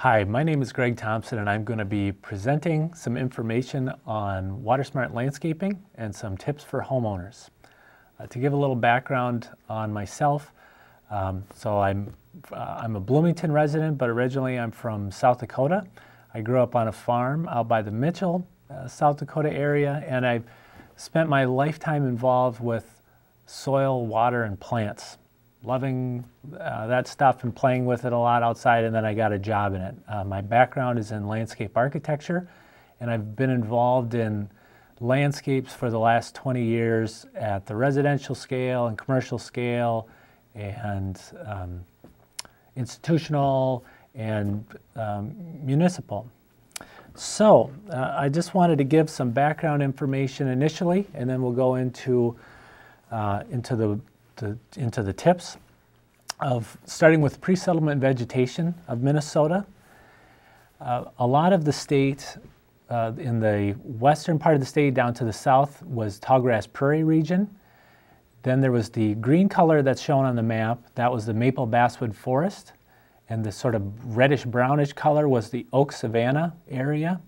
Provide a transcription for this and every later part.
Hi, my name is Greg Thompson, and I'm going to be presenting some information on Water Smart Landscaping and some tips for homeowners. To give a little background on myself, so I'm a Bloomington resident, but originally I'm from South Dakota. I grew up on a farm out by the Mitchell, South Dakota area, and I've spent my lifetime involved with soil, water, and plants. Loving that stuff and playing with it a lot outside, and then I got a job in it. My background is in landscape architecture, and I've been involved in landscapes for the last 20 years at the residential scale and commercial scale and institutional and municipal. So I just wanted to give some background information initially, and then we'll go into the tips of starting with pre-settlement vegetation of Minnesota. A lot of the state in the western part of the state down to the south was tallgrass prairie region. Then there was the green color that's shown on the map. That was the maple basswood forest, and the sort of reddish brownish color was the oak savanna area.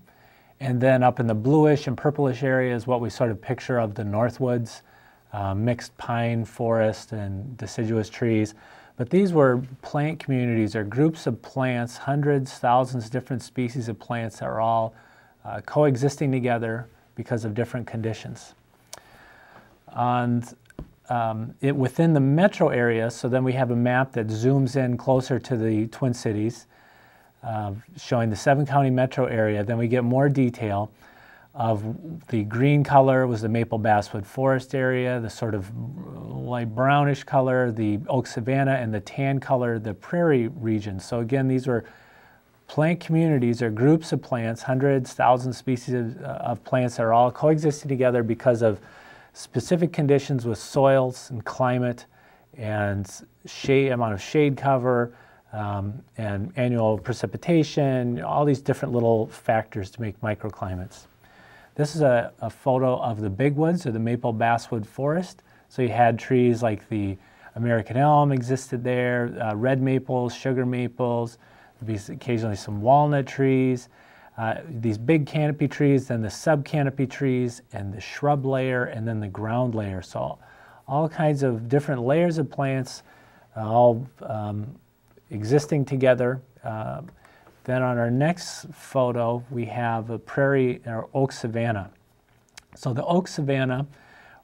And then up in the bluish and purplish area is what we sort of picture of the northwoods. Mixed pine forest and deciduous trees. But these were plant communities or groups of plants, hundreds, thousands, different species of plants that are all coexisting together because of different conditions. And within the metro area, so then we have a map that zooms in closer to the Twin Cities, showing the 7-county metro area. Then we get more detail. Of the green color was the maple basswood forest area, the sort of light brownish color, the oak savanna, and the tan color, the prairie region. So again, these were plant communities or groups of plants, hundreds, thousands species of plants that are all coexisting together because of specific conditions with soils and climate and shade, amount of shade cover, and annual precipitation, all these different little factors to make microclimates. This is a photo of the bigwoods or the maple basswood forest. So you had trees like the American elm existed there, red maples, sugar maples, there'd be occasionally some walnut trees, these big canopy trees, then the sub-canopy trees, and the shrub layer, and then the ground layer. So all kinds of different layers of plants, all existing together. Then on our next photo, we have a prairie or oak savanna. So the oak savanna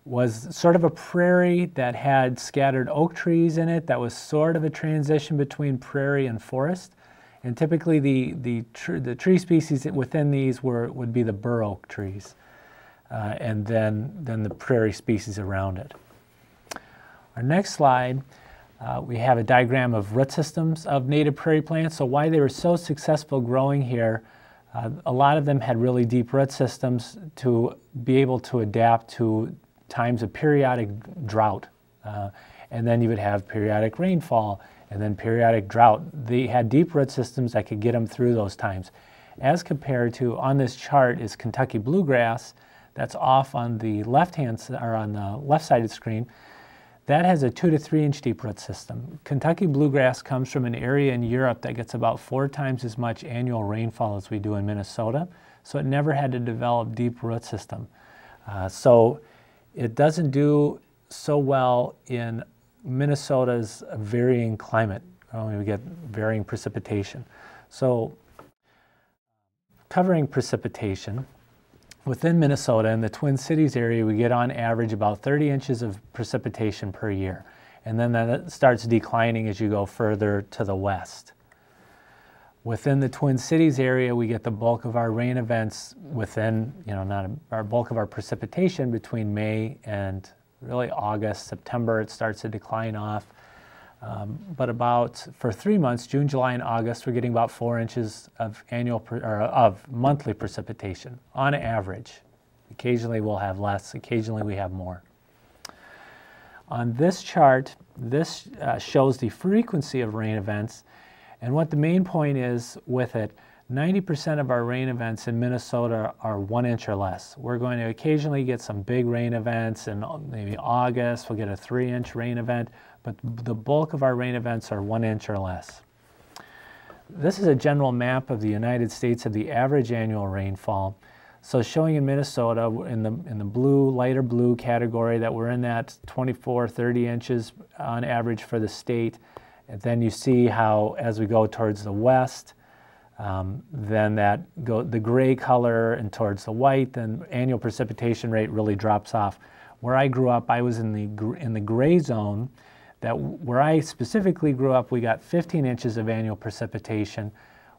was sort of a prairie that had scattered oak trees in it. That was sort of a transition between prairie and forest. And typically the tree species within these would be the bur oak trees, and then the prairie species around it. Our next slide. We have a diagram of root systems of native prairie plants, so why they were so successful growing here. A lot of them had really deep root systems to be able to adapt to times of periodic drought. And then you would have periodic rainfall and then periodic drought. They had deep root systems that could get them through those times. As compared to, on this chart, is Kentucky bluegrass. That's off on the left-hand, or on the left-sided screen. That has a 2 to 3 inch deep root system. Kentucky bluegrass comes from an area in Europe that gets about 4 times as much annual rainfall as we do in Minnesota, so it never had to develop deep root system. So it doesn't do so well in Minnesota's varying climate. Only we get varying precipitation. So covering precipitation, within Minnesota, in the Twin Cities area, we get on average about 30 inches of precipitation per year. And then that starts declining as you go further to the west. Within the Twin Cities area, we get the bulk of our rain events within, our bulk of our precipitation between May and really August, September, it starts to decline off. But for 3 months, June, July, and August, we're getting about 4 inches of monthly precipitation on average. Occasionally we'll have less, occasionally we have more. On this chart, this shows the frequency of rain events, and what the main point is with it, 90% of our rain events in Minnesota are 1 inch or less. We're going to occasionally get some big rain events, and maybe August we'll get a 3-inch rain event, but the bulk of our rain events are 1 inch or less. This is a general map of the United States of the average annual rainfall. So showing in Minnesota, in the blue, lighter blue category, that we're in that 24, 30 inches on average for the state. And then you see how as we go towards the west, then that the gray color and towards the white, then annual precipitation rate really drops off. Where I grew up, I was in the gray zone. Where I specifically grew up, we got 15 inches of annual precipitation,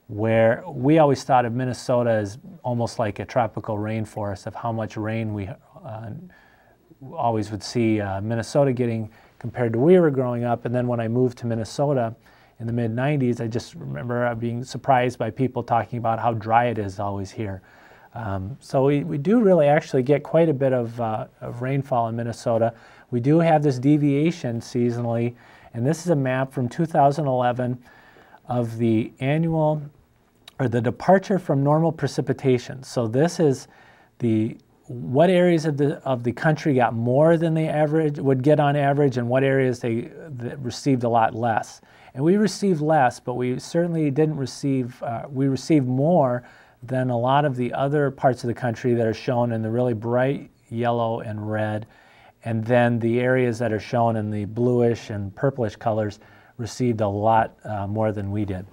where we always thought of Minnesota as almost like a tropical rainforest, of how much rain we always would see Minnesota getting compared to where we were growing up. And then when I moved to Minnesota in the mid-90s, I just remember being surprised by people talking about how dry it is always here. So we do really actually get quite a bit of rainfall in Minnesota. We do have this deviation seasonally, and this is a map from 2011 of the annual, or the departure from normal precipitation. So this is what areas of the country got more than the average, would get on average, and what areas that received a lot less. And we received less, but we certainly didn't receive, we received more than a lot of the other parts of the country that are shown in the really bright yellow and red, and then the areas that are shown in the bluish and purplish colors received a lot more than we did.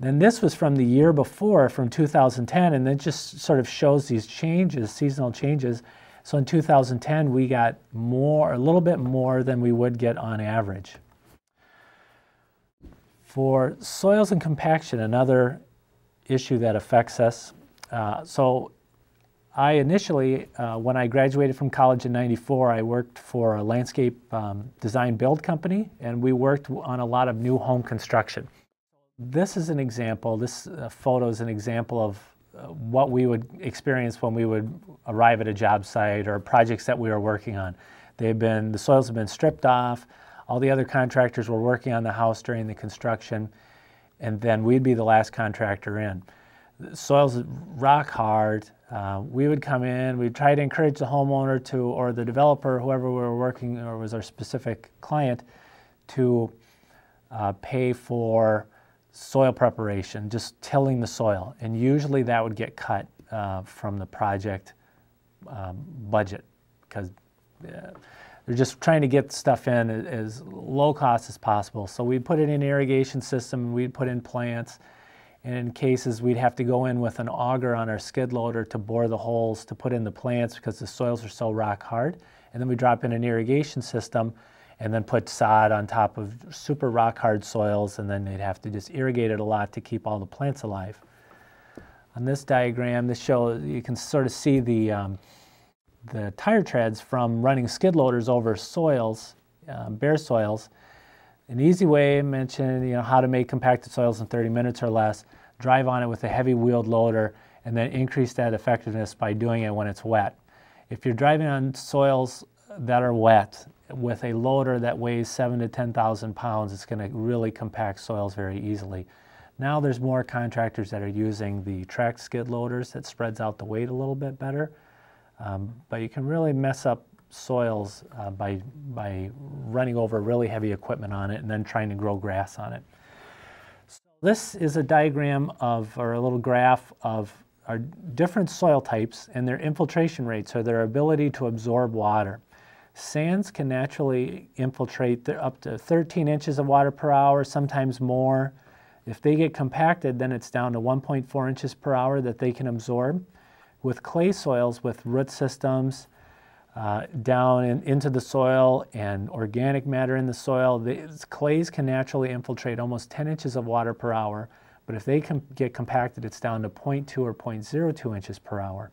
Then this was from the year before, from 2010, and it just sort of shows these changes, seasonal changes. So in 2010, we got more, a little bit more than we would get on average. For soils and compaction, another issue that affects us. So I initially, when I graduated from college in '94, I worked for a landscape design build company, and we worked on a lot of new home construction. This is an example, this photo is an example of what we would experience when we would arrive at a job site or projects that we were working on. The soils have been stripped off, all the other contractors were working on the house during the construction, and then we'd be the last contractor in. The soil's rock hard. We would come in, we'd try to encourage the homeowner to, or the developer, whoever we were working or was our specific client, to pay for soil preparation, just tilling the soil. And usually that would get cut from the project budget, because they're just trying to get stuff in as low cost as possible. So we'd put in an irrigation system, we'd put in plants, and in cases we'd have to go in with an auger on our skid loader to bore the holes to put in the plants because the soils are so rock hard. And then we drop in an irrigation system and then put sod on top of super rock hard soils, and then they'd have to just irrigate it a lot to keep all the plants alive. On this diagram, this shows, you can sort of see the tire treads from running skid loaders over soils, bare soils. An easy way, I mentioned, how to make compacted soils in 30 minutes or less, drive on it with a heavy wheeled loader, and then increase that effectiveness by doing it when it's wet. If you're driving on soils that are wet with a loader that weighs 7,000 to 10,000 pounds, it's going to really compact soils very easily. Now there's more contractors that are using the tracked skid loaders that spreads out the weight a little bit better. But you can really mess up soils by running over really heavy equipment on it and then trying to grow grass on it. So this is a diagram of, or a little graph of, our different soil types and their infiltration rates, or their ability to absorb water. Sands can naturally infiltrate up to 13 inches of water per hour, sometimes more. If they get compacted, then it's down to 1.4 inches per hour that they can absorb. With clay soils, with root systems down into the soil and organic matter in the soil, clays can naturally infiltrate almost 10 inches of water per hour, but if they can get compacted, it's down to 0.2 or 0.02 inches per hour.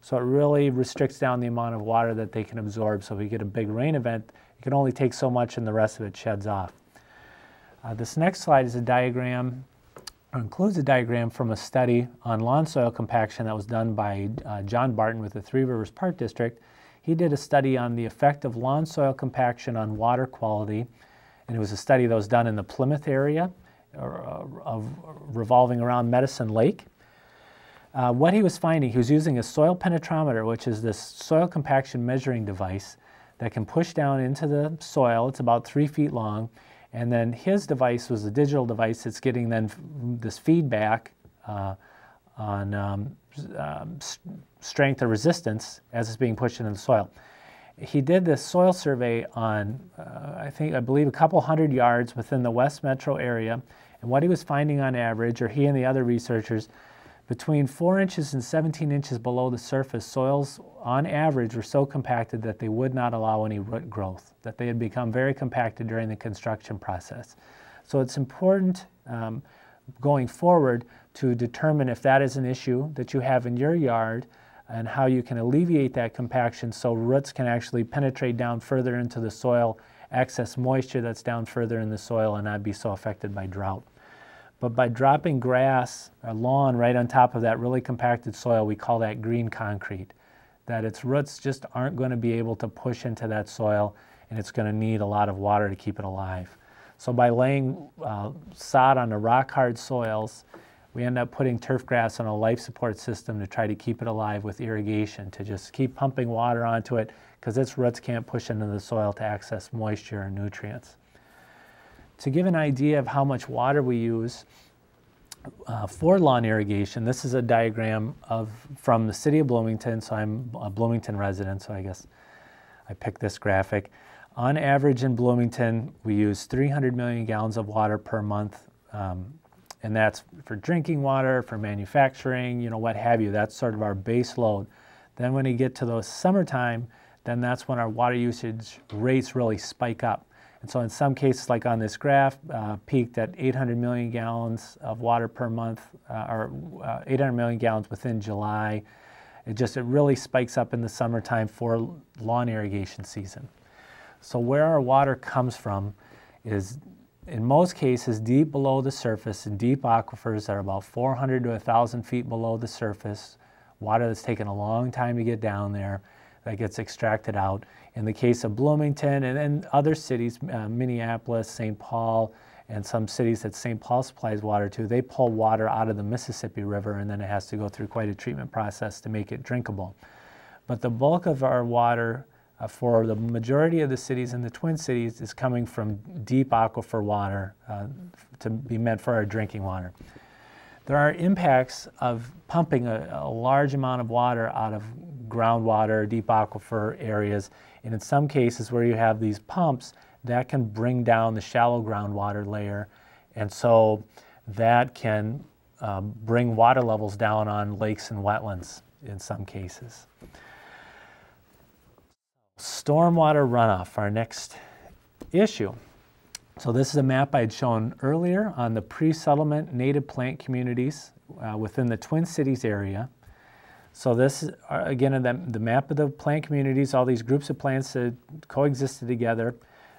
So it really restricts down the amount of water that they can absorb. So if we get a big rain event, you can only take so much and the rest of it sheds off. This next slide is a diagram, includes a diagram from a study on lawn soil compaction that was done by John Barton with the Three Rivers Park District. He did a study on the effect of lawn soil compaction on water quality, and it was a study that was done in the Plymouth area, revolving around Medicine Lake. What he was finding, he was using a soil penetrometer, which is this soil compaction measuring device that can push down into the soil. It's about 3 feet long. And then his device was a digital device that's getting then this feedback on strength or resistance as it's being pushed into the soil. He did this soil survey on, I believe, a couple hundred yards within the West Metro area. And what he was finding on average, or he and the other researchers, between 4 inches and 17 inches below the surface, soils on average were so compacted that they would not allow any root growth, that they had become very compacted during the construction process. So it's important going forward to determine if that is an issue that you have in your yard and how you can alleviate that compaction so roots can actually penetrate down further into the soil, access moisture that's down further in the soil and not be so affected by drought. But by dropping grass or lawn right on top of that really compacted soil, we call that green concrete, that its roots just aren't going to be able to push into that soil, and it's going to need a lot of water to keep it alive. So by laying sod on the rock-hard soils, we end up putting turf grass on a life support system to try to keep it alive with irrigation, to just keep pumping water onto it because its roots can't push into the soil to access moisture and nutrients. To give an idea of how much water we use for lawn irrigation, this is a diagram from the city of Bloomington, so I'm a Bloomington resident, so I guess I picked this graphic. On average in Bloomington, we use 300 million gallons of water per month, and that's for drinking water, for manufacturing, you know, what have you. That's sort of our base load. Then when you get to the summertime, then that's when our water usage rates really spike up. And so in some cases, like on this graph, peaked at 800 million gallons of water per month, or 800 million gallons within July. It really spikes up in the summertime for lawn irrigation season. So where our water comes from is, in most cases, deep below the surface, in deep aquifers that are about 400 to 1,000 feet below the surface, water that's taken a long time to get down there, that gets extracted out. In the case of Bloomington and other cities, Minneapolis, St. Paul, and some cities that St. Paul supplies water to, they pull water out of the Mississippi River, and then it has to go through quite a treatment process to make it drinkable. But the bulk of our water for the majority of the cities in the Twin Cities is coming from deep aquifer water to be meant for our drinking water. There are impacts of pumping a large amount of water out of groundwater, deep aquifer areas, and in some cases where you have these pumps, that can bring down the shallow groundwater layer, and so that can bring water levels down on lakes and wetlands in some cases. Stormwater runoff, our next issue. So this is a map I had shown earlier on the pre-settlement native plant communities within the Twin Cities area. So this, again, the map of the plant communities, all these groups of plants that coexisted together.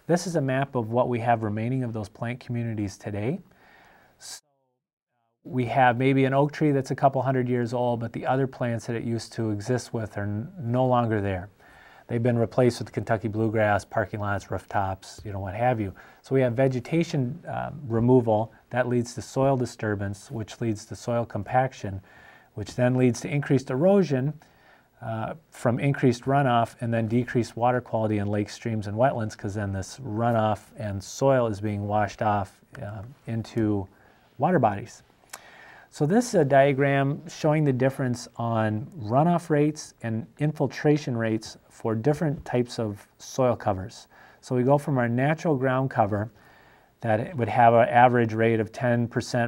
This is a map of what we have remaining of those plant communities today. So we have maybe an oak tree that's a couple hundred years old, but the other plants that it used to exist with are no longer there. They've been replaced with Kentucky bluegrass, parking lots, rooftops, you know, what have you. So we have vegetation removal that leads to soil disturbance, which leads to soil compaction, which then leads to increased erosion from increased runoff and then decreased water quality in lakes, streams, and wetlands, because then this runoff and soil is being washed off into water bodies. So this is a diagram showing the difference on runoff rates and infiltration rates for different types of soil covers. So we go from our natural ground cover that it would have an average rate of 10%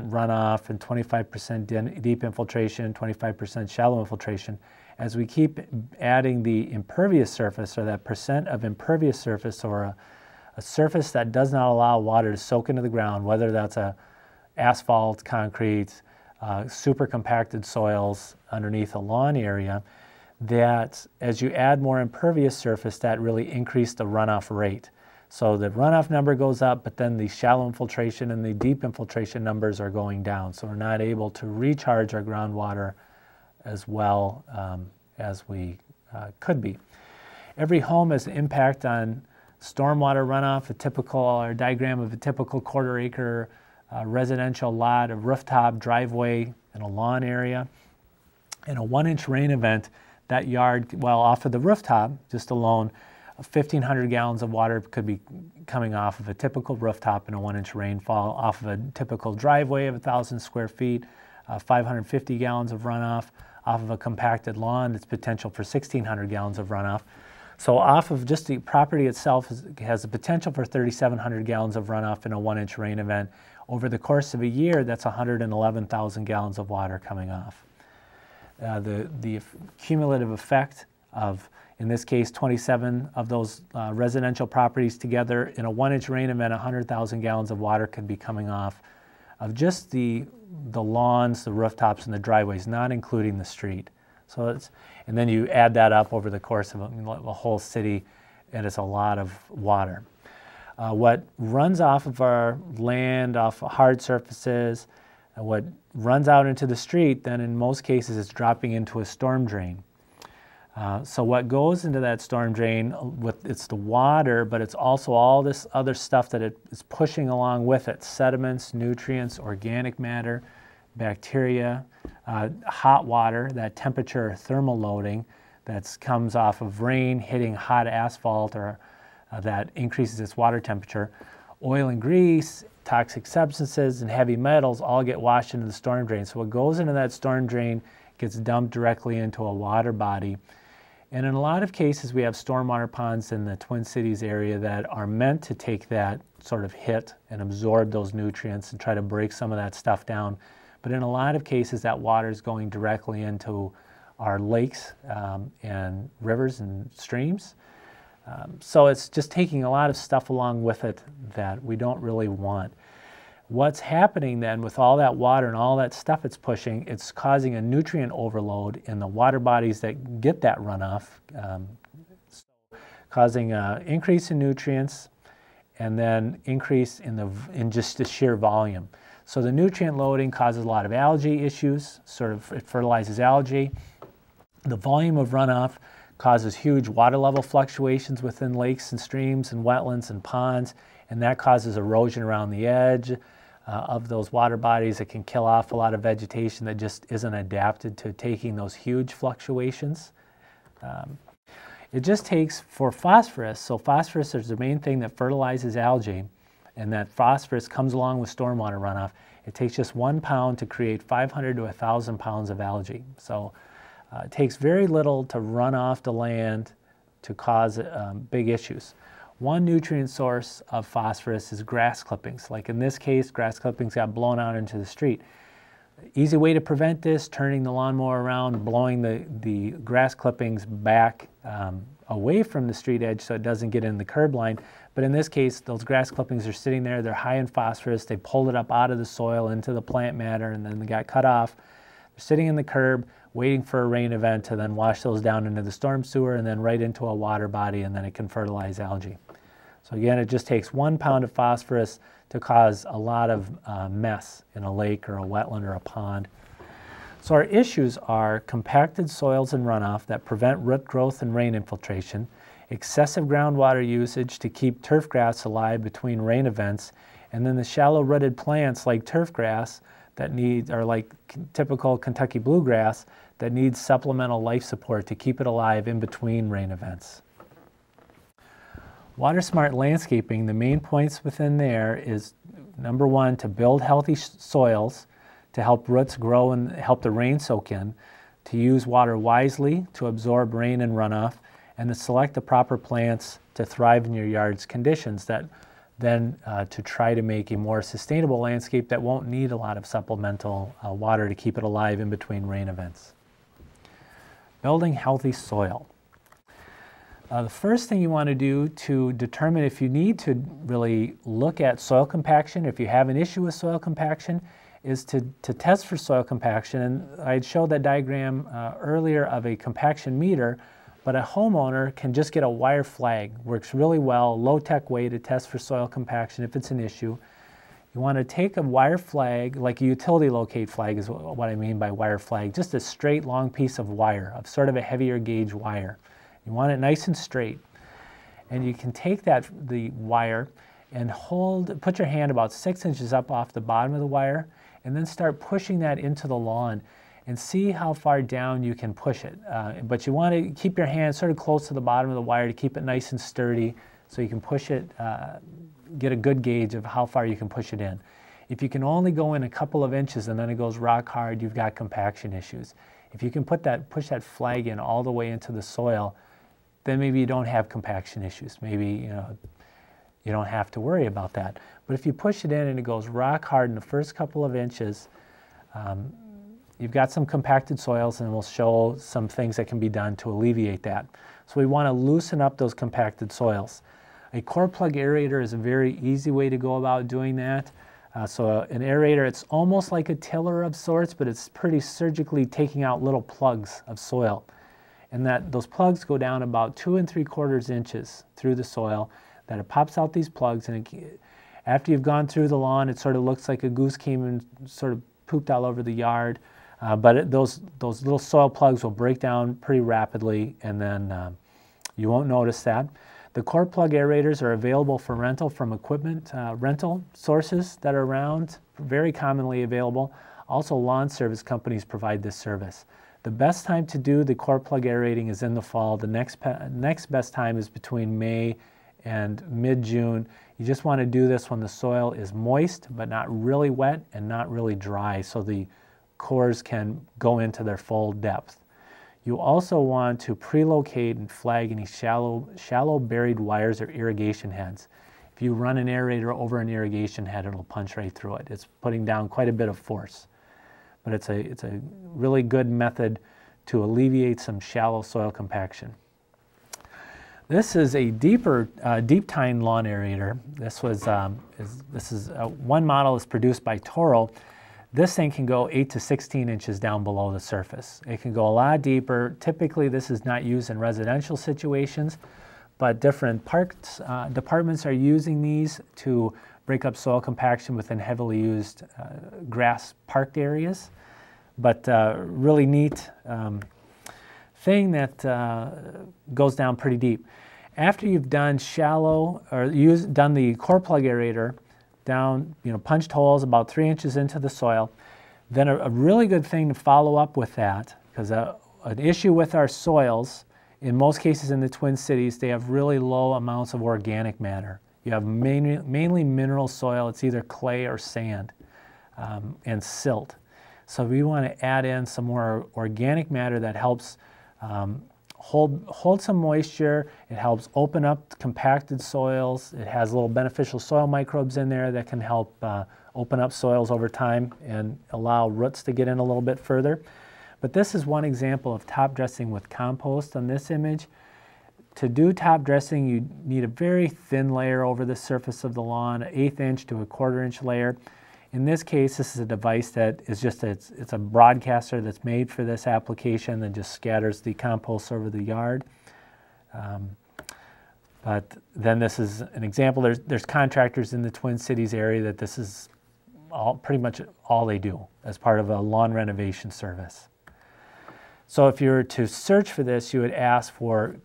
runoff and 25% deep infiltration, 25% shallow infiltration. As we keep adding the impervious surface, or that percent of impervious surface, or a surface that does not allow water to soak into the ground, whether that's asphalt, concrete, super compacted soils underneath a lawn area, that as you add more impervious surface, that really increased the runoff rate. So the runoff number goes up, but then the shallow infiltration and the deep infiltration numbers are going down. So we're not able to recharge our groundwater as well as we could be. Every home has an impact on stormwater runoff. Our diagram of a typical quarter-acre residential lot, a rooftop, driveway, and a lawn area. In a 1-inch rain event, that yard, well, off of the rooftop, just alone, 1,500 gallons of water could be coming off of a typical rooftop in a 1-inch rainfall, off of a typical driveway of 1,000 square feet, 550 gallons of runoff, off of a compacted lawn. It's potential for 1,600 gallons of runoff. So off of just the property itself has the potential for 3,700 gallons of runoff in a 1-inch rain event. Over the course of a year, that's 111,000 gallons of water coming off. The cumulative effect of, in this case, 27 of those residential properties together in a 1-inch rain event, 100,000 gallons of water could be coming off of just the lawns, the rooftops, and the driveways, not including the street. So it's, and then you add that up over the course of a whole city, and it's a lot of water. What runs off of our land, off of hard surfaces, and what runs out into the street, then in most cases it's dropping into a storm drain. So what goes into that storm drain, it's the water, but it's also all this other stuff that it is pushing along with it, sediments, nutrients, organic matter, bacteria, hot water, that temperature thermal loading that comes off of rain hitting hot asphalt or that increases its water temperature. Oil and grease, toxic substances, and heavy metals all get washed into the storm drain. So what goes into that storm drain gets dumped directly into a water body. And in a lot of cases, we have stormwater ponds in the Twin Cities area that are meant to take that sort of hit and absorb those nutrients and try to break some of that stuff down. But in a lot of cases, that water is going directly into our lakes and rivers and streams. So it's just taking a lot of stuff along with it that we don't really want. What's happening then with all that water and all that stuff it's pushing, it's causing a nutrient overload in the water bodies that get that runoff, causing an increase in nutrients and then increase in just the sheer volume. So the nutrient loading causes a lot of algae issues, sort of it fertilizes algae. The volume of runoff causes huge water level fluctuations within lakes and streams and wetlands and ponds, and that causes erosion around the edge of those water bodies. It can kill off a lot of vegetation that just isn't adapted to taking those huge fluctuations. It just takes for phosphorus. So phosphorus is the main thing that fertilizes algae, and that phosphorus comes along with stormwater runoff. It takes just 1 pound to create 500 to 1,000 pounds of algae. So it takes very little to run off the land to cause big issues. One nutrient source of phosphorus is grass clippings. Like in this case, grass clippings got blown out into the street. Easy way to prevent this, turning the lawnmower around, blowing the grass clippings back away from the street edge so it doesn't get in the curb line. But in this case, those grass clippings are sitting there, they're high in phosphorus, they pulled it up out of the soil into the plant matter and then they got cut off. They're sitting in the curb, waiting for a rain event to then wash those down into the storm sewer and then right into a water body, and then it can fertilize algae. So again, it just takes 1 pound of phosphorus to cause a lot of mess in a lake or a wetland or a pond. So our issues are compacted soils and runoff that prevent root growth and rain infiltration, excessive groundwater usage to keep turf grass alive between rain events, and then the shallow rooted plants like turf grass that need, or like typical Kentucky bluegrass, that needs supplemental life support to keep it alive in between rain events. Water Smart Landscaping, the main points within there is, number one, to build healthy soils, to help roots grow and help the rain soak in, to use water wisely to absorb rain and runoff, and to select the proper plants to thrive in your yard's conditions, that then to try to make a more sustainable landscape that won't need a lot of supplemental water to keep it alive in between rain events. Building healthy soil. The first thing you want to do to determine if you need to really look at soil compaction, if you have an issue with soil compaction, is to test for soil compaction. And I showed that diagram earlier of a compaction meter, but a homeowner can just get a wire flag. Works really well, low-tech way to test for soil compaction if it's an issue. You want to take a wire flag, like a utility locate flag is what I mean by wire flag, just a straight long piece of wire, of sort of a heavier gauge wire. You want it nice and straight. And you can take that, the wire, and hold, put your hand about 6 inches up off the bottom of the wire, and then start pushing that into the lawn. and see how far down you can push it. But you want to keep your hand sort of close to the bottom of the wire to keep it nice and sturdy so you can push it, get a good gauge of how far you can push it in. If you can only go in a couple of inches and then it goes rock hard, you've got compaction issues. If you can put that, push that flag in all the way into the soil, then maybe you don't have compaction issues. Maybe, you don't have to worry about that. But if you push it in and it goes rock hard in the first couple of inches, you've got some compacted soils, and we'll show some things that can be done to alleviate that. So we want to loosen up those compacted soils. A core plug aerator is a very easy way to go about doing that. So an aerator, it's almost like a tiller of sorts, but it's pretty surgically taking out little plugs of soil. And that those plugs go down about 2 3/4 inches through the soil, that it pops out these plugs, and it, after you've gone through the lawn, it sort of looks like a goose came and sort of pooped all over the yard. But those little soil plugs will break down pretty rapidly, and then you won't notice that. The core plug aerators are available for rental from equipment rental sources that are around, very commonly available. Also, lawn service companies provide this service. The best time to do the core plug aerating is in the fall. The next best time is between May and mid-June. You just want to do this when the soil is moist but not really wet and not really dry, so the cores can go into their full depth. You also want to pre-locate and flag any shallow buried wires or irrigation heads. If you run an aerator over an irrigation head, it'll punch right through it. It's putting down quite a bit of force. But it's a really good method to alleviate some shallow soil compaction. This is a deeper, deep tine lawn aerator. One model is produced by Toro. This thing can go 8 to 16 inches down below the surface. It can go a lot deeper. Typically, this is not used in residential situations, but different parks, departments are using these to break up soil compaction within heavily used grass parked areas. But really neat thing that goes down pretty deep. After you've done done the core plug aerator, down, punched holes about 3 inches into the soil. Then a really good thing to follow up with that, because an issue with our soils, in most cases in the Twin Cities, they have really low amounts of organic matter. You have mainly mineral soil. It's either clay or sand and silt. So we want to add in some more organic matter that helps hold some moisture. It helps open up compacted soils. It has little beneficial soil microbes in there that can help open up soils over time and allow roots to get in a little bit further. But this is one example of top dressing with compost on this image. To do top dressing, you need a very thin layer over the surface of the lawn, an 1/8 inch to a 1/4 inch layer. In this case, this is a device that is just, it's a broadcaster that's made for this application that just scatters the compost over the yard. But then this is an example. There's contractors in the Twin Cities area that this is pretty much all they do as part of a lawn renovation service. So if you were to search for this, you would ask for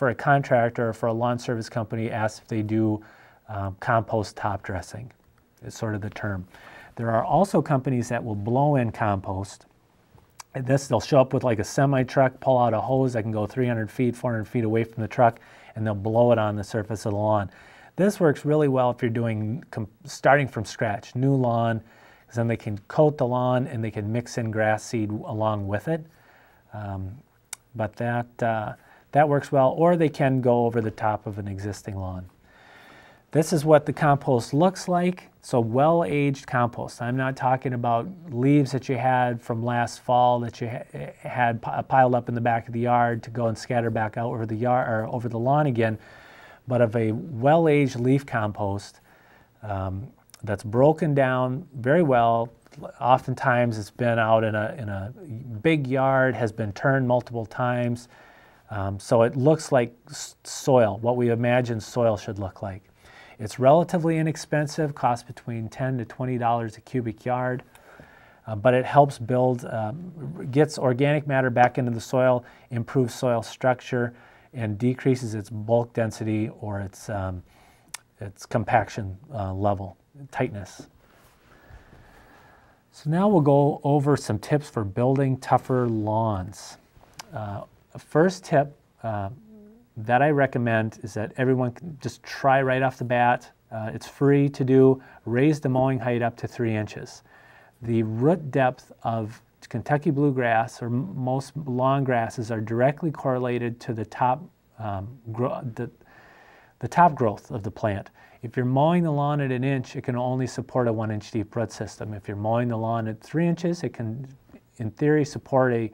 a contractor or for a lawn service company, ask if they do compost top dressing. Is sort of the term. There are also companies that will blow in compost. They'll show up with like a semi-truck, pull out a hose that can go 300 feet, 400 feet away from the truck, and they'll blow it on the surface of the lawn. This works really well if you're doing, starting from scratch, new lawn, because then they can coat the lawn and they can mix in grass seed along with it. But that works well, or they can go over the top of an existing lawn. This is what the compost looks like. So well-aged compost. I'm not talking about leaves that you had from last fall that you had piled up in the back of the yard to go and scatter back out over the yard or over the lawn again, but of a well-aged leaf compost that's broken down very well. Oftentimes it's been out in a big yard, has been turned multiple times, so it looks like soil, what we imagine soil should look like. It's relatively inexpensive, costs between $10 to $20 a cubic yard, but it helps build, gets organic matter back into the soil, improves soil structure, and decreases its bulk density or its compaction level, tightness. So now we'll go over some tips for building tougher lawns. First tip that I recommend is that everyone can just try right off the bat. It's free to do. Raise the mowing height up to 3 inches. The root depth of Kentucky bluegrass or most lawn grasses are directly correlated to the top top growth of the plant. If you're mowing the lawn at 1 inch, it can only support a 1 inch deep root system. If you're mowing the lawn at 3 inches, it can, in theory, support a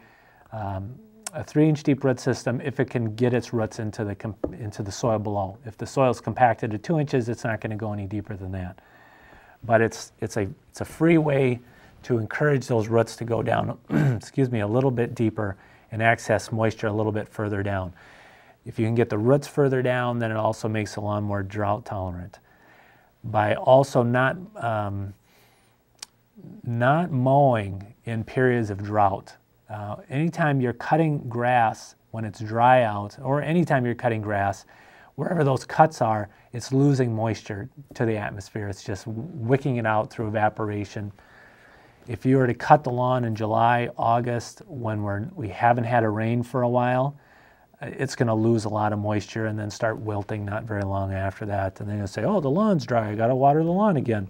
3 inch deep root system if it can get its roots into the soil below. If the soil's compacted to 2 inches, it's not going to go any deeper than that. But it's a free way to encourage those roots to go down, excuse me, a little bit deeper and access moisture a little bit further down. If you can get the roots further down, then it also makes the lawn more drought tolerant. By also not mowing in periods of drought. Anytime you're cutting grass when it's dry out, or anytime you're cutting grass, wherever those cuts are, it's losing moisture to the atmosphere. It's just wicking it out through evaporation. If you were to cut the lawn in July, August, when we haven't had a rain for a while, it's going to lose a lot of moisture and then start wilting not very long after that. And then you'll say, oh, the lawn's dry, I got to water the lawn again.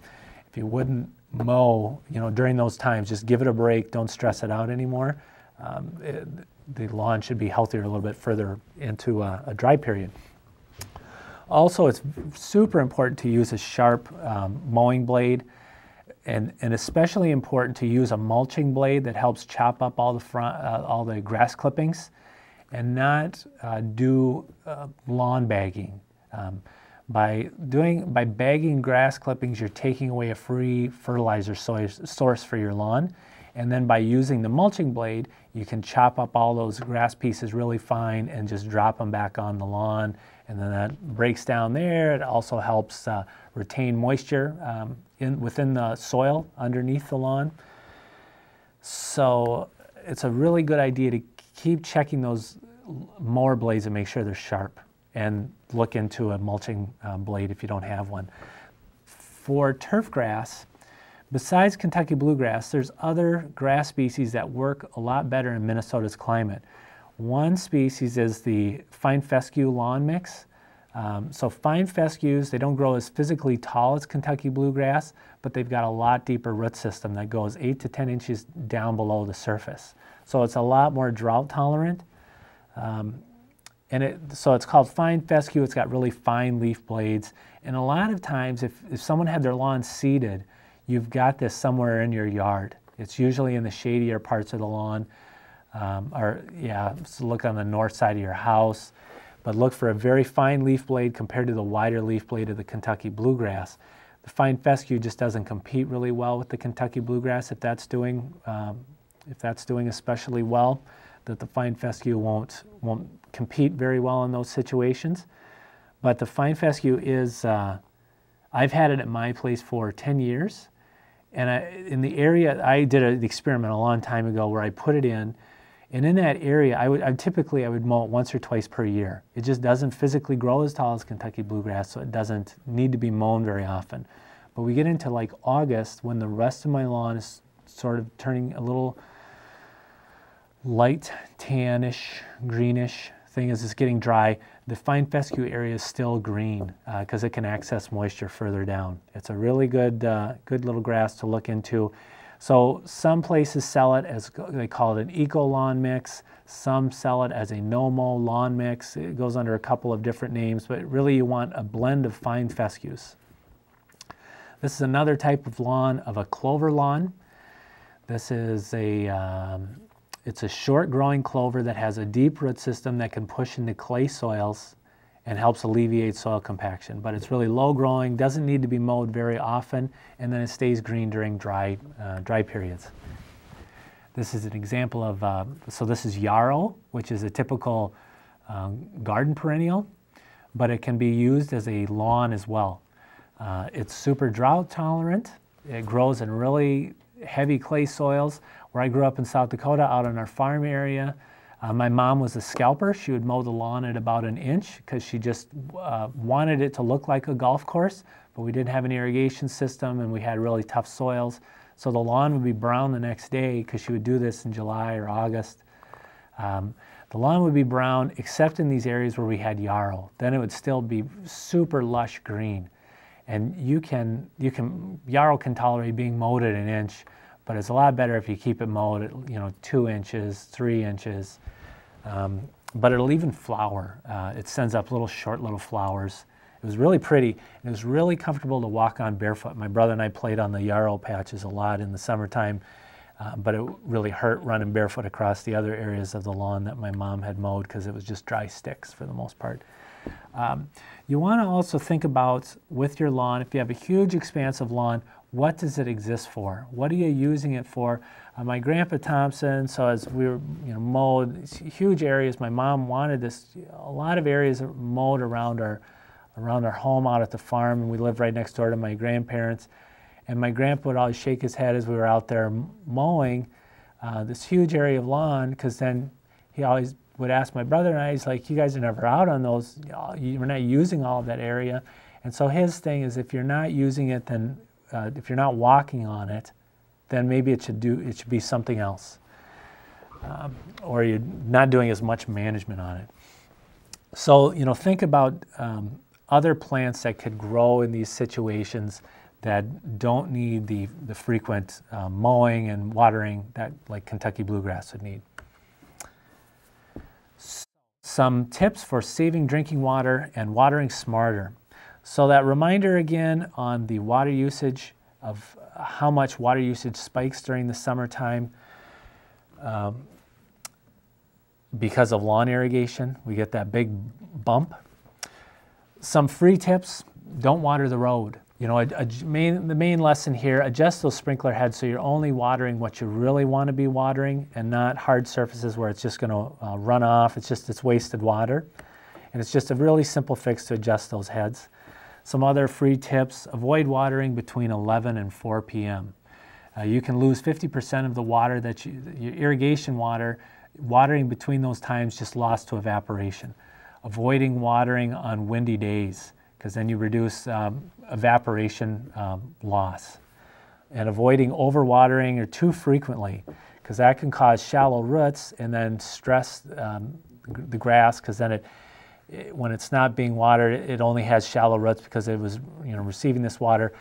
If you wouldn't mow, you know, during those times, just give it a break, don't stress it out anymore. The lawn should be healthier a little bit further into a dry period. Also, it's super important to use a sharp mowing blade, and especially important to use a mulching blade that helps chop up all the all the grass clippings, and not do lawn bagging. By bagging grass clippings, you're taking away a free fertilizer source for your lawn. And then by using the mulching blade, you can chop up all those grass pieces really fine and just drop them back on the lawn. And then that breaks down there. It also helps retain moisture within the soil underneath the lawn. So it's a really good idea to keep checking those mower blades and make sure they're sharp, and look into a mulching blade if you don't have one. For turf grass, besides Kentucky bluegrass, there's other grass species that work a lot better in Minnesota's climate. One species is the fine fescue lawn mix. So fine fescues, they don't grow as physically tall as Kentucky bluegrass, but they've got a lot deeper root system that goes 8 to 10 inches down below the surface. So it's a lot more drought tolerant. So it's called fine fescue. It's got really fine leaf blades. And a lot of times, if someone had their lawn seeded, you've got this somewhere in your yard. It's usually in the shadier parts of the lawn. So look on the north side of your house. But look for a very fine leaf blade compared to the wider leaf blade of the Kentucky bluegrass. The fine fescue just doesn't compete really well with the Kentucky bluegrass if that's doing especially well, that the fine fescue won't compete very well in those situations. But the fine fescue is, I've had it at my place for 10 years. And in the area, I did an experiment a long time ago where I put it in, and in that area, I would typically mow it once or twice per year. It just doesn't physically grow as tall as Kentucky bluegrass, so it doesn't need to be mown very often. But we get into like August when the rest of my lawn is sort of turning a little light tannish, greenish thing as it's getting dry. The fine fescue area is still green because it can access moisture further down. It's a really good little grass to look into. So some places sell it as, they call it an eco lawn mix. Some sell it as a no-mow lawn mix. It goes under a couple of different names, but really you want a blend of fine fescues. This is another type of lawn, of a clover lawn. This is it's a short growing clover that has a deep root system that can push into clay soils and helps alleviate soil compaction. But it's really low growing, doesn't need to be mowed very often, and then it stays green during dry periods. This is an example of, so this is yarrow, which is a typical garden perennial, but it can be used as a lawn as well. It's super drought tolerant. It grows in really heavy clay soils. Where I grew up in South Dakota, out on our farm area, My mom was a scalper. She would mow the lawn at about an inch because she just wanted it to look like a golf course, but we didn't have an irrigation system and we had really tough soils. So the lawn would be brown the next day because she would do this in July or August. The lawn would be brown except in these areas where we had yarrow. Then it would still be super lush green. And yarrow can tolerate being mowed at an inch, but it's a lot better if you keep it mowed at 2 inches, 3 inches. But it'll even flower. It sends up little short little flowers. It was really pretty, and it was really comfortable to walk on barefoot. My brother and I played on the yarrow patches a lot in the summertime, but it really hurt running barefoot across the other areas of the lawn that my mom had mowed because it was just dry sticks for the most part. You want to also think about with your lawn, if you have a huge expansive lawn, what does it exist for? What are you using it for? My Grandpa Thompson, so as we were mowed huge areas, my mom wanted this, a lot of areas mowed around our home out at the farm, and we lived right next door to my grandparents. And my grandpa would always shake his head as we were out there mowing this huge area of lawn, because then he always would ask my brother and I, he's like, you guys are never out on those, you're not using all of that area. And so his thing is, if you're not using it, then if you're not walking on it, then maybe it should be something else. Or you're not doing as much management on it. So, think about other plants that could grow in these situations that don't need the frequent mowing and watering that like Kentucky bluegrass would need. Some tips for saving drinking water and watering smarter. So that reminder again on the water usage, of how much water usage spikes during the summertime because of lawn irrigation. We get that big bump. Some free tips, don't water the road. The main lesson here, adjust those sprinkler heads so you're only watering what you really want to be watering and not hard surfaces where it's just going to run off. It's wasted water. And it's just a really simple fix to adjust those heads. Some other free tips, avoid watering between 11 and 4 p.m. You can lose 50% of the water that your irrigation water. Watering between those times just lost to evaporation. Avoiding watering on windy days, because then you reduce evaporation loss. And avoiding overwatering or too frequently, because that can cause shallow roots and then stress the grass, because then when it's not being watered, it only has shallow roots because it was receiving this water.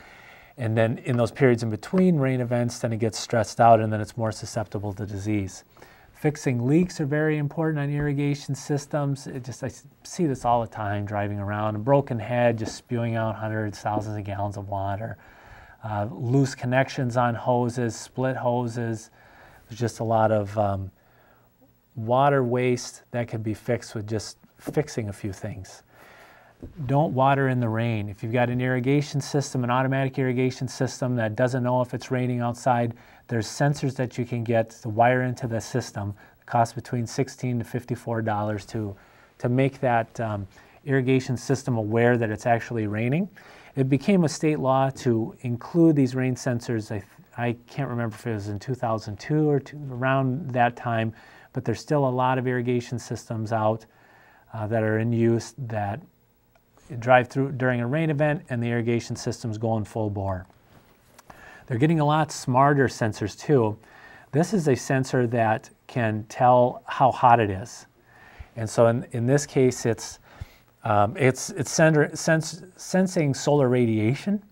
And then in those periods in between rain events, then it gets stressed out and then it's more susceptible to disease. Fixing leaks are very important on irrigation systems. I see this all the time driving around. A broken head just spewing out hundreds, thousands of gallons of water. Loose connections on hoses, split hoses. There's just a lot of water waste that can be fixed with just fixing a few things. Don't water in the rain. If you've got an irrigation system, an automatic irrigation system that doesn't know if it's raining outside, there's sensors that you can get to wire into the system. It costs between $16 to $54 to make that irrigation system aware that it's actually raining. It became a state law to include these rain sensors. I can't remember if it was in 2002 or around that time, but there's still a lot of irrigation systems out that are in use that drive through during a rain event and the irrigation system's going full bore. They're getting a lot smarter sensors too. This is a sensor that can tell how hot it is. And so in this case, it's sensing solar radiation.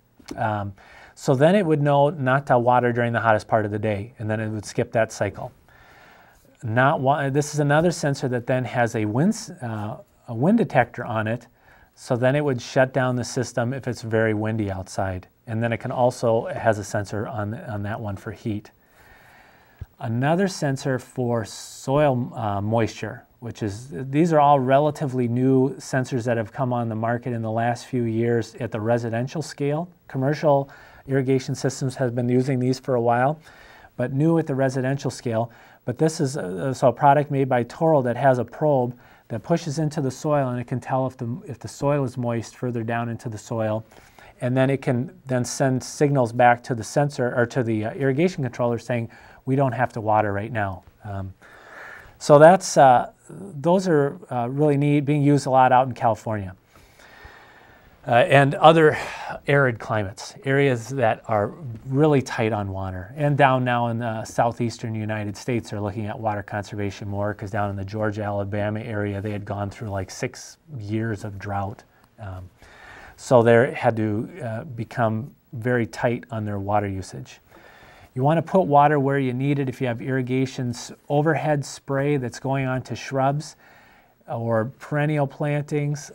So then it would know not to water during the hottest part of the day, and then it would skip that cycle. This is another sensor that then has a wind detector on it, so then it would shut down the system if it's very windy outside. And then it has a sensor on that one for heat. Another sensor for soil moisture, these are all relatively new sensors that have come on the market in the last few years at the residential scale. Commercial irrigation systems have been using these for a while, but new at the residential scale. But this is a product made by Toro that has a probe that pushes into the soil, and it can tell if the soil is moist further down into the soil. And then it can then send signals back to the sensor or to the irrigation controller saying, we don't have to water right now. So that's those are really neat, being used a lot out in California and other arid climates, areas that are really tight on water. And down now in the southeastern United States are looking at water conservation more, because down in the Georgia, Alabama area, they had gone through like 6 years of drought. So they had to become very tight on their water usage. You want to put water where you need it. If you have irrigation overhead spray that's going on to shrubs or perennial plantings,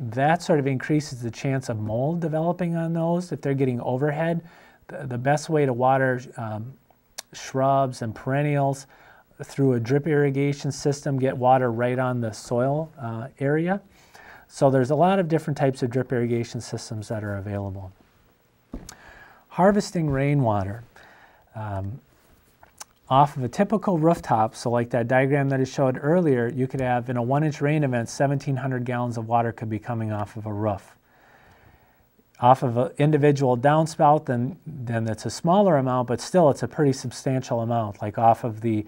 that sort of increases the chance of mold developing on those if they're getting overhead. The best way to water shrubs and perennials through a drip irrigation system, get water right on the soil area. So there's a lot of different types of drip irrigation systems that are available. Harvesting rainwater. Off of a typical rooftop, so like that diagram that I showed earlier, you could have in a 1-inch rain event, 1,700 gallons of water could be coming off of a roof. Off of an individual downspout, then that's a smaller amount, but still it's a pretty substantial amount. Like off of the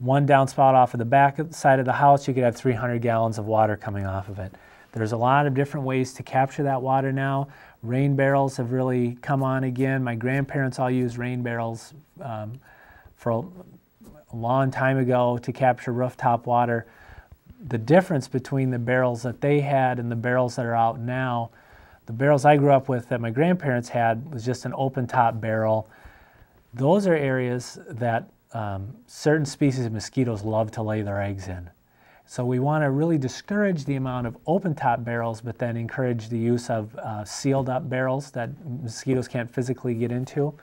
one downspout off of the back side of the house, you could have 300 gallons of water coming off of it. There's a lot of different ways to capture that water now. Rain barrels have really come on again. My grandparents all used rain barrels for a long time ago to capture rooftop water. The difference between the barrels that they had and the barrels that are out now, the barrels I grew up with that my grandparents had was just an open top barrel. Those are areas that certain species of mosquitoes love to lay their eggs in. So we want to really discourage the amount of open-top barrels, but then encourage the use of sealed-up barrels that mosquitoes can't physically get into.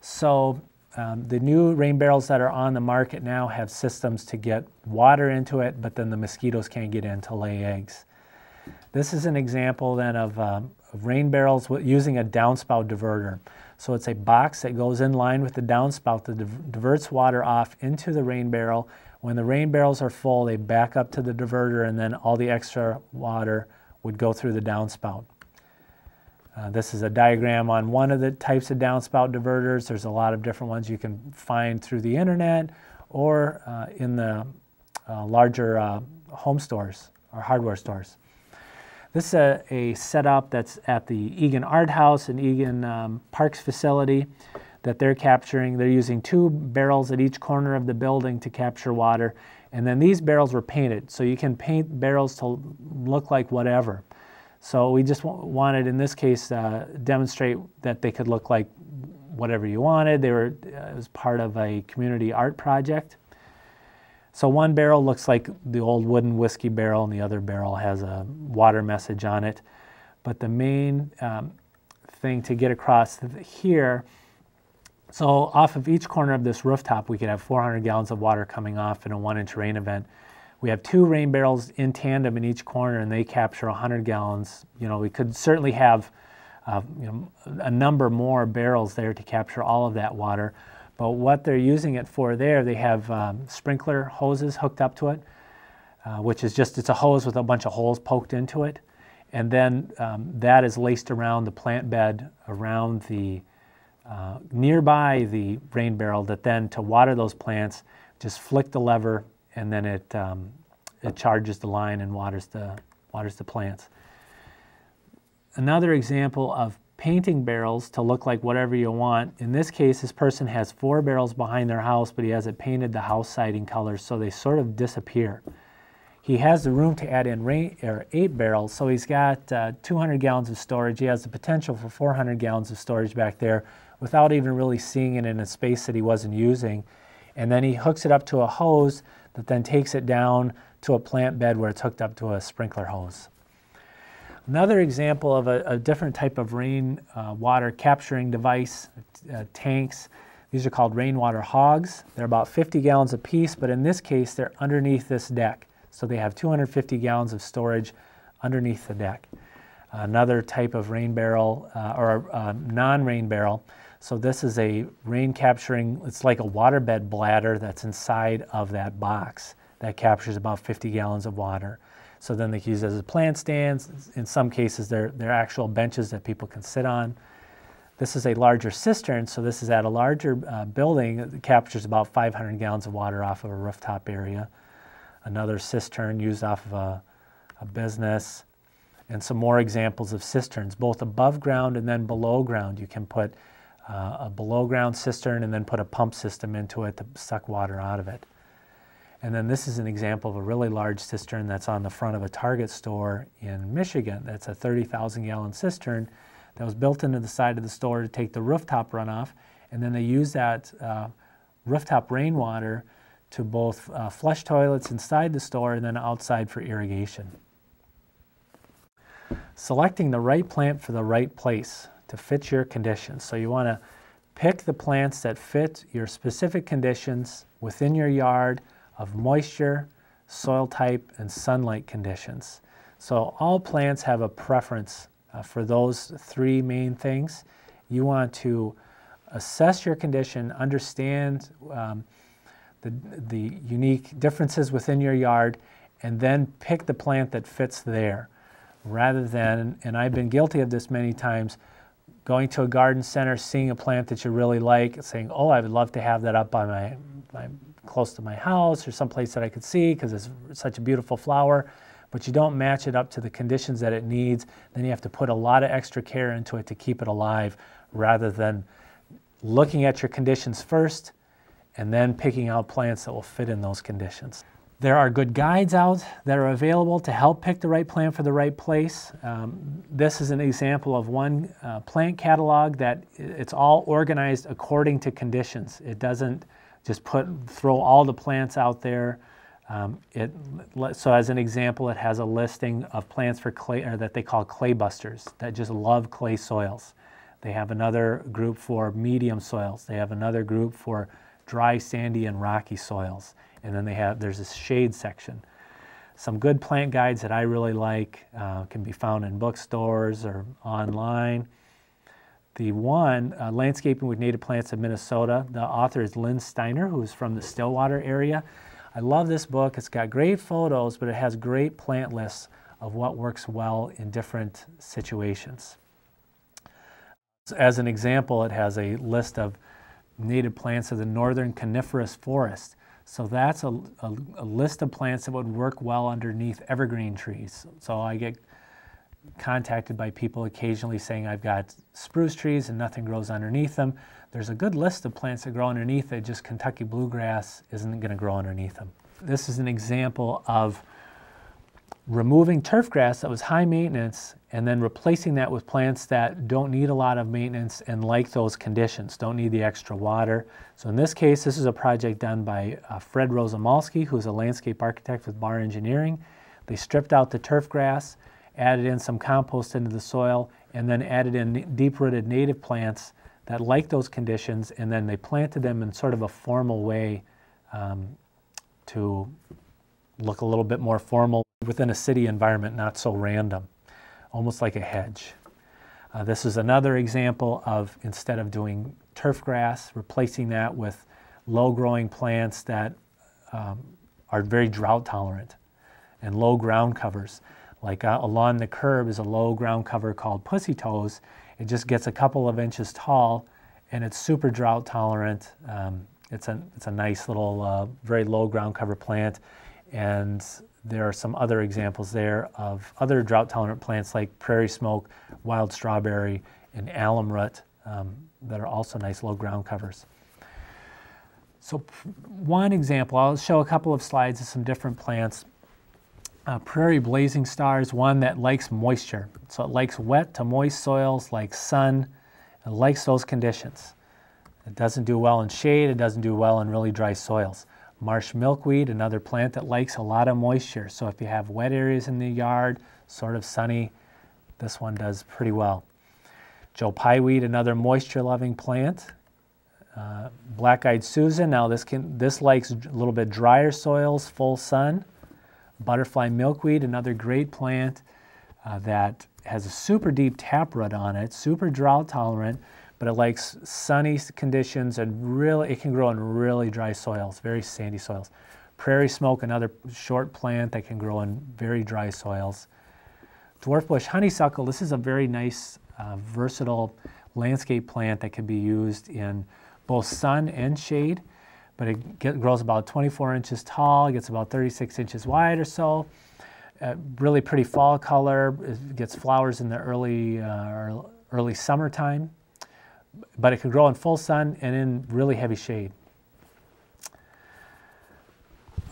So the new rain barrels that are on the market now have systems to get water into it, but then the mosquitoes can't get in to lay eggs. This is an example then of rain barrels using a downspout diverter. So it's a box that goes in line with the downspout that diverts water off into the rain barrel. When the rain barrels are full, they back up to the diverter, and then all the extra water would go through the downspout. This is a diagram on one of the types of downspout diverters. There's a lot of different ones you can find through the internet or in the larger home stores or hardware stores. This is a setup that's at the Egan Art House and Egan Parks facility that they're capturing. They're using 2 barrels at each corner of the building to capture water. And then these barrels were painted. So you can paint barrels to look like whatever. So we just wanted, in this case, demonstrate that they could look like whatever you wanted. They were, it was part of a community art project. So one barrel looks like the old wooden whiskey barrel, and the other barrel has a water message on it. But the main thing to get across here, so off of each corner of this rooftop, we could have 400 gallons of water coming off in a 1-inch rain event. We have 2 rain barrels in tandem in each corner, and they capture 100 gallons. You know, we could certainly have a number more barrels there to capture all of that water. But what they're using it for there, they have sprinkler hoses hooked up to it, which is just, it's a hose with a bunch of holes poked into it. And then that is laced around the plant bed, around the nearby the rain barrel, that then to water those plants, just flick the lever, and then it charges the line and waters the plants. Another example of painting barrels to look like whatever you want. In this case, this person has 4 barrels behind their house, but he hasn't painted the house siding colors, so they sort of disappear. He has the room to add in 8 barrels, so he's got 200 gallons of storage. He has the potential for 400 gallons of storage back there, without even really seeing it in a space that he wasn't using. And then he hooks it up to a hose that then takes it down to a plant bed where it's hooked up to a sprinkler hose. Another example of a different type of rain water capturing device, tanks. These are called rainwater hogs. They're about 50 gallons a piece, but in this case, they're underneath this deck. So they have 250 gallons of storage underneath the deck. Another type of rain barrel, or non-rain barrel. So this is a rain capturing, it's like a waterbed bladder that's inside of that box that captures about 50 gallons of water. So then they use it as a plant stands. In some cases, they're actual benches that people can sit on. This is a larger cistern, so this is at a larger building that captures about 500 gallons of water off of a rooftop area. Another cistern used off of a business, and some more examples of cisterns, both above ground and then below ground. You can put a below ground cistern and then put a pump system into it to suck water out of it. And then this is an example of a really large cistern that's on the front of a Target store in Michigan. That's a 30,000 gallon cistern that was built into the side of the store to take the rooftop runoff, and then they use that rooftop rainwater to both flush toilets inside the store and then outside for irrigation. Selecting the right plant for the right place to fit your conditions. So you want to pick the plants that fit your specific conditions within your yard of moisture, soil type, and sunlight conditions. So all plants have a preference for those three main things. You want to assess your condition, understand the unique differences within your yard, and then pick the plant that fits there. Rather than, and I've been guilty of this many times, going to a garden center, seeing a plant that you really like, saying, oh, I would love to have that up by my close to my house or someplace that I could see because it's such a beautiful flower, but you don't match it up to the conditions that it needs. Then you have to put a lot of extra care into it to keep it alive, rather than looking at your conditions first and then picking out plants that will fit in those conditions. There are good guides out that are available to help pick the right plant for the right place. This is an example of one plant catalog that it's all organized according to conditions. It doesn't just throw all the plants out there. So as an example, it has a listing of plants for clay, or that they call clay busters, that just love clay soils. They have another group for medium soils. They have another group for dry, sandy, and rocky soils. And then there's a shade section. Some good plant guides that I really like can be found in bookstores or online. The one, Landscaping with Native Plants of Minnesota, the author is Lynn Steiner, who's from the Stillwater area. I love this book. It's got great photos, but it has great plant lists of what works well in different situations. So as an example, it has a list of native plants of the northern coniferous forest. So that's a list of plants that would work well underneath evergreen trees. So I get contacted by people occasionally saying, I've got spruce trees and nothing grows underneath them. There's a good list of plants that grow underneath it, just Kentucky bluegrass isn't going to grow underneath them. This is an example of removing turf grass that was high maintenance and then replacing that with plants that don't need a lot of maintenance and like those conditions, don't need the extra water. So in this case, this is a project done by Fred Rosomalski, who's a landscape architect with Barr Engineering. They stripped out the turf grass, added in some compost into the soil, and then added in deep-rooted native plants that like those conditions, and then they planted them in sort of a formal way to look a little bit more formal within a city environment, not so random, almost like a hedge. This is another example of, instead of doing turf grass, replacing that with low-growing plants that are very drought tolerant and low ground covers. Like along the curb is a low ground cover called pussy toes. It just gets a couple of inches tall and it's super drought tolerant. It's a nice little very low ground cover plant. And there are some other examples there of other drought-tolerant plants like prairie smoke, wild strawberry, and alum root that are also nice low ground covers. So one example, I'll show a couple of slides of some different plants. Prairie blazing star is one that likes moisture. So it likes wet to moist soils, likes sun, it likes those conditions. It doesn't do well in shade, it doesn't do well in really dry soils. Marsh milkweed, another plant that likes a lot of moisture. So if you have wet areas in the yard, sort of sunny, this one does pretty well. Joe pieweed, another moisture-loving plant. Black-eyed Susan, now this likes a little bit drier soils, full sun. Butterfly milkweed, another great plant that has a super deep taproot on it, super drought-tolerant, but it likes sunny conditions and really, it can grow in really dry soils, very sandy soils. Prairie smoke, another short plant that can grow in very dry soils. Dwarf bush honeysuckle, this is a very nice, versatile landscape plant that can be used in both sun and shade, but it grows about 24 inches tall, gets about 36 inches wide or so. Really pretty fall color. It gets flowers in the early summertime, but it can grow in full sun and in really heavy shade.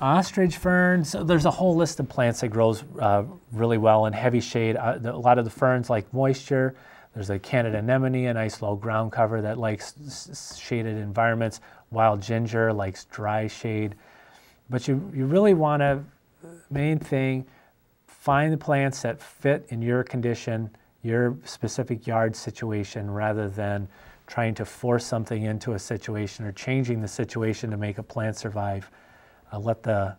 Ostrich ferns, so there's a whole list of plants that grows really well in heavy shade. A lot of the ferns like moisture. There's a Canada anemone, a nice low ground cover that likes shaded environments. Wild ginger likes dry shade. But you really want to, main thing, find the plants that fit in your condition, your specific yard situation, rather than trying to force something into a situation or changing the situation to make a plant survive. Let the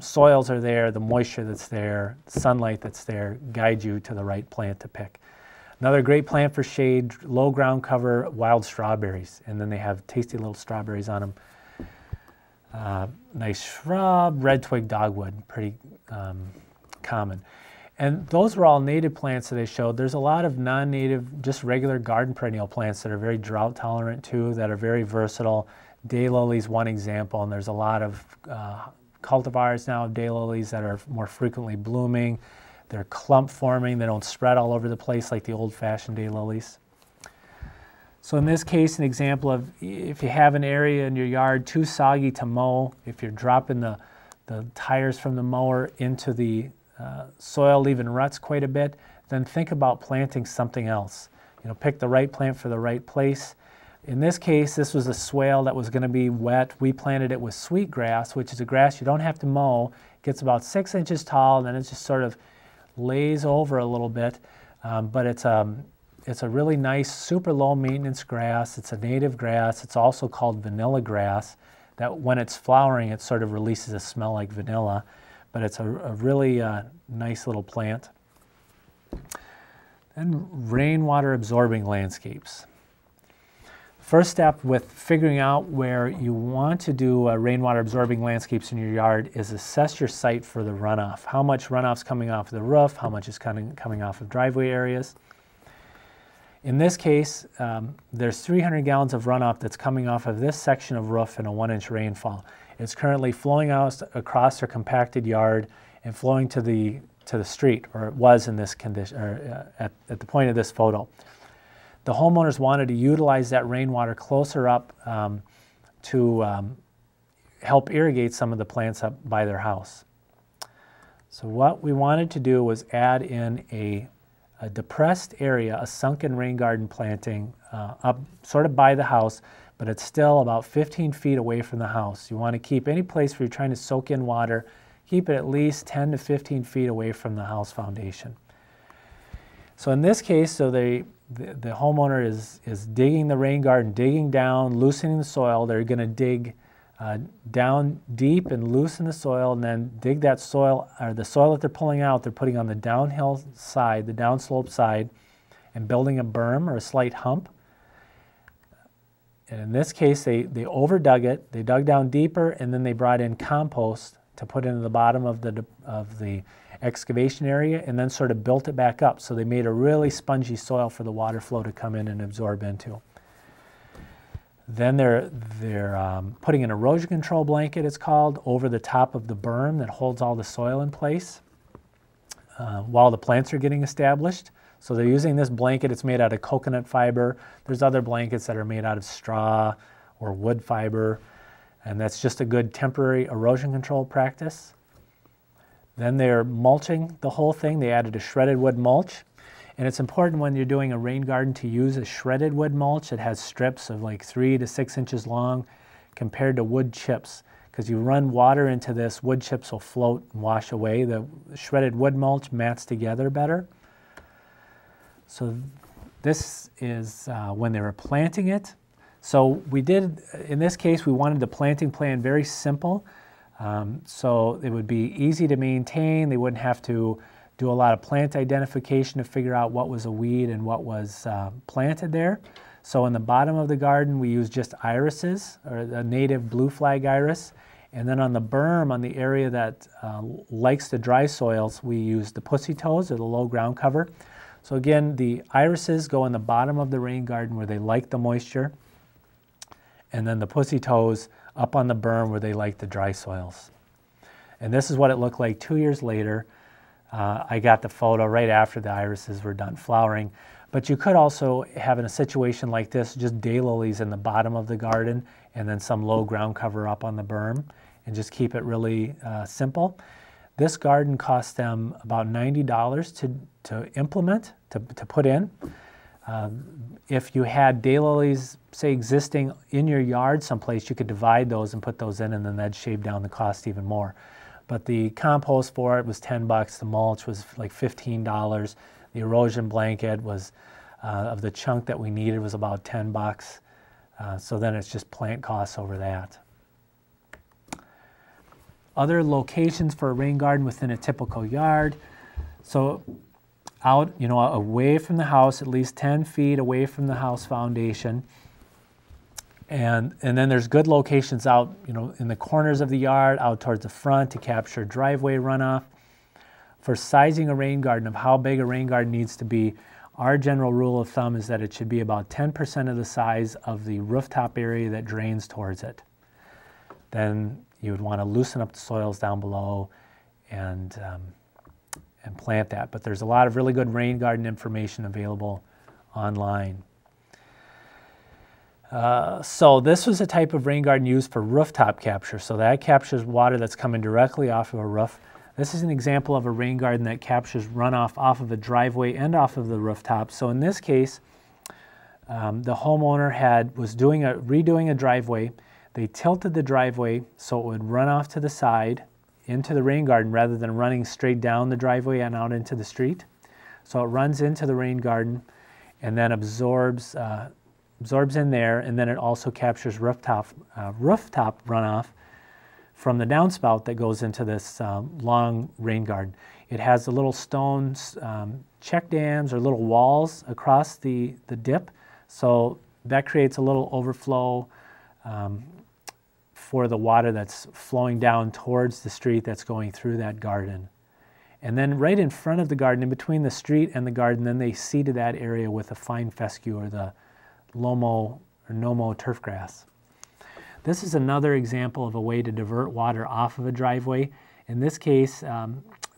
soils are there, the moisture that's there, sunlight that's there, guide you to the right plant to pick. Another great plant for shade, low ground cover, wild strawberries, and then they have tasty little strawberries on them. Nice shrub, red twig dogwood, pretty common. And those were all native plants that I showed. There's a lot of non-native, just regular garden perennial plants that are very drought tolerant too, that are very versatile. Daylily is one example, and there's a lot of cultivars now of daylilies that are more frequently blooming. They're clump forming, they don't spread all over the place like the old-fashioned daylilies. So in this case, an example of if you have an area in your yard too soggy to mow, if you're dropping the tires from the mower into the soil, leaving ruts quite a bit, then think about planting something else. You know, pick the right plant for the right place. In this case, this was a swale that was going to be wet. We planted it with sweet grass, which is a grass you don't have to mow. It gets about 6 inches tall, and then it just sort of lays over a little bit. But it's a really nice, super low-maintenance grass. It's a native grass. It's also called vanilla grass, that when it's flowering, it sort of releases a smell like vanilla. But it's a really nice little plant. And rainwater-absorbing landscapes. First step with figuring out where you want to do rainwater absorbing landscapes in your yard is assess your site for the runoff. How much runoff's coming off the roof, how much is coming off of driveway areas. In this case, there's 300 gallons of runoff that's coming off of this section of roof in a 1-inch rainfall. It's currently flowing out across our compacted yard and flowing to the street, or it was in this condition, or at the point of this photo. The homeowners wanted to utilize that rainwater closer up to help irrigate some of the plants up by their house. So what we wanted to do was add in a depressed area, a sunken rain garden planting up sort of by the house, but it's still about 15 feet away from the house. You want to keep any place where you're trying to soak in water, keep it at least 10 to 15 feet away from the house foundation. So in this case, the homeowner is digging the rain garden, digging down, loosening the soil. They're going to dig down deep and loosen the soil, and then dig that soil, or the soil that they're pulling out, they're putting on the downhill side, the downslope side, and building a berm or a slight hump. And in this case, they overdug it. They dug down deeper, and then they brought in compost to put into the bottom of the excavation area, and then sort of built it back up. So they made a really spongy soil for the water flow to come in and absorb into. Then they're putting an erosion control blanket, it's called, over the top of the berm that holds all the soil in place while the plants are getting established. So they're using this blanket. It's made out of coconut fiber. There's other blankets that are made out of straw or wood fiber, and that's just a good temporary erosion control practice. Then they're mulching the whole thing. They added a shredded wood mulch. And it's important when you're doing a rain garden to use a shredded wood mulch. It has strips of like 3 to 6 inches long compared to wood chips, because you run water into this, wood chips will float and wash away. The shredded wood mulch mats together better. So this is when they were planting it. So we did, in this case, we wanted the planting plan very simple. So it would be easy to maintain. They wouldn't have to do a lot of plant identification to figure out what was a weed and what was planted there. So in the bottom of the garden, we used just irises, or the native blue flag iris. And then on the berm, on the area that likes the dry soils, we used the pussy toes, or the low ground cover. So again, the irises go on the bottom of the rain garden where they like the moisture, and then the pussy toes up on the berm where they like the dry soils. And this is what it looked like 2 years later. I got the photo right after the irises were done flowering. But you could also have, in a situation like this, just daylilies in the bottom of the garden and then some low ground cover up on the berm, and just keep it really simple. This garden cost them about $90 to implement, to put in. If you had daylilies, say, existing in your yard someplace, you could divide those and put those in, and then that'd shave down the cost even more. But the compost for it was $10, the mulch was like $15, the erosion blanket was, of the chunk that we needed, was about $10. So then it's just plant costs over that. Other locations for a rain garden within a typical yard. So out, you know, away from the house, at least 10 feet away from the house foundation. And then there's good locations out, you know, in the corners of the yard, out towards the front to capture driveway runoff. For sizing a rain garden, of how big a rain garden needs to be, our general rule of thumb is that it should be about 10% of the size of the rooftop area that drains towards it. Then you would want to loosen up the soils down below and plant that. But there's a lot of really good rain garden information available online. So this was a type of rain garden used for rooftop capture. So that captures water that's coming directly off of a roof. This is an example of a rain garden that captures runoff off of a driveway and off of the rooftop. So in this case, the homeowner was redoing a driveway. They tilted the driveway so it would run off to the side into the rain garden rather than running straight down the driveway and out into the street. So it runs into the rain garden and then absorbs in there, and then it also captures rooftop runoff from the downspout that goes into this long rain garden. It has the little stone check dams or little walls across the dip, so that creates a little overflow for the water that's flowing down towards the street that's going through that garden. And then right in front of the garden, in between the street and the garden, then they seeded that area with a fine fescue or the lomo or nomo turf grass. This is another example of a way to divert water off of a driveway. In this case,